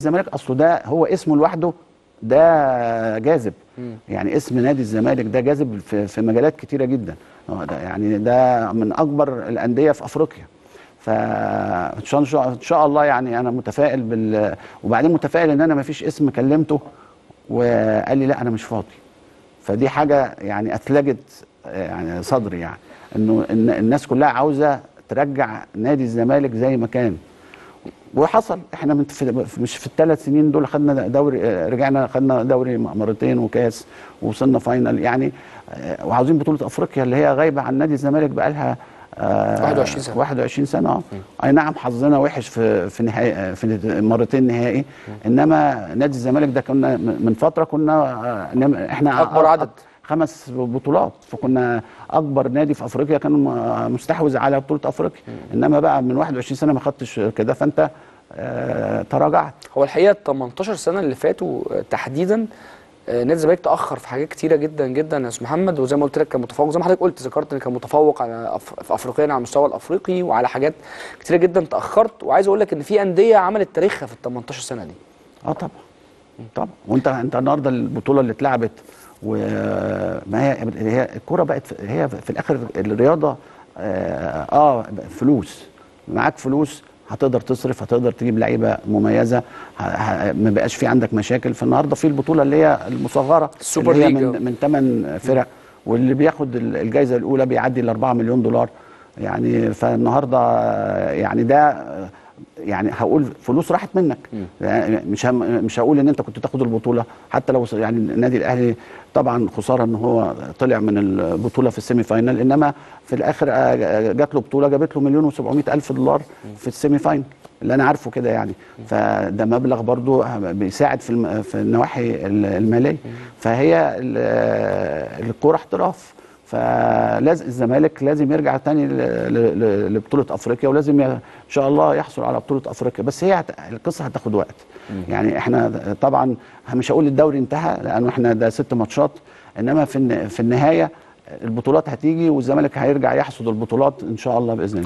الزمالك اصله ده هو اسمه لوحده ده جاذب، يعني اسم نادي الزمالك ده جاذب في مجالات كتيره جدا، يعني ده من اكبر الانديه في افريقيا. فان شاء الله يعني انا متفائل وبعدين متفائل ان انا ما فيش اسم كلمته وقال لي لا انا مش فاضي، فدي حاجه يعني اثلجت يعني صدري، يعني انه الناس كلها عاوزه ترجع نادي الزمالك زي ما كان، وحصل. احنا مش في الثلاث سنين دول خدنا دوري، رجعنا خدنا دوري مرتين وكاس ووصلنا فاينل، يعني وعاوزين بطوله افريقيا اللي هي غايبه عن نادي الزمالك بقى لها 21 سنه. اي نعم حظنا وحش في نهائي، في مرتين نهائي، انما نادي الزمالك ده كنا من فتره كنا احنا اكبر عدد 5 بطولات، فكنا اكبر نادي في افريقيا كان مستحوذ على بطوله افريقيا، انما بقى من 21 سنه ما خدتش كده، فانت تراجعت. هو الحقيقه ال 18 سنه اللي فاتوا تحديدا نادي الزمالك تاخر في حاجات كتيره جدا جدا يا استاذ محمد، وزي ما قلت لك كان متفوق، زي ما حضرتك قلت ذكرت ان كان متفوق على في افريقيا على المستوى الافريقي وعلى حاجات كتيره جدا تاخرت، وعايز اقول لك ان في انديه عملت تاريخها في ال 18 سنه دي. طبعا وانت النهارده البطوله اللي اتلعبت، وما هي الكرة بقت هي في الاخر الرياضه فلوس، معاك فلوس هتقدر تصرف، هتقدر تجيب لعيبه مميزه، ما بقاش في عندك مشاكل. فالنهارده في البطوله اللي هي المصغره السوبر اللي هي من 8 فرق، واللي بياخد الجائزه الاولى بيعدي ال 4 مليون دولار يعني. فالنهارده يعني ده يعني هقول فلوس راحت منك، يعني مش هقول ان انت كنت تاخد البطوله، حتى لو يعني النادي الاهلي طبعا خساره ان هو طلع من البطوله في السيمي فاينال، انما في الاخر جات له بطوله جابت له 1,700,000 دولار في السيمي فاينال اللي انا عارفه كده يعني، فده مبلغ برضو بيساعد في النواحي الماليه. فهي الكوره احتراف، فلازم الزمالك لازم يرجع تاني لبطوله افريقيا، ولازم ان شاء الله يحصل على بطوله افريقيا، بس هي القصه هتاخد وقت. يعني احنا طبعا مش هقول الدوري انتهى لانه احنا ده 6 ماتشات، انما في النهايه البطولات هتيجي والزمالك هيرجع يحصد البطولات ان شاء الله باذن الله.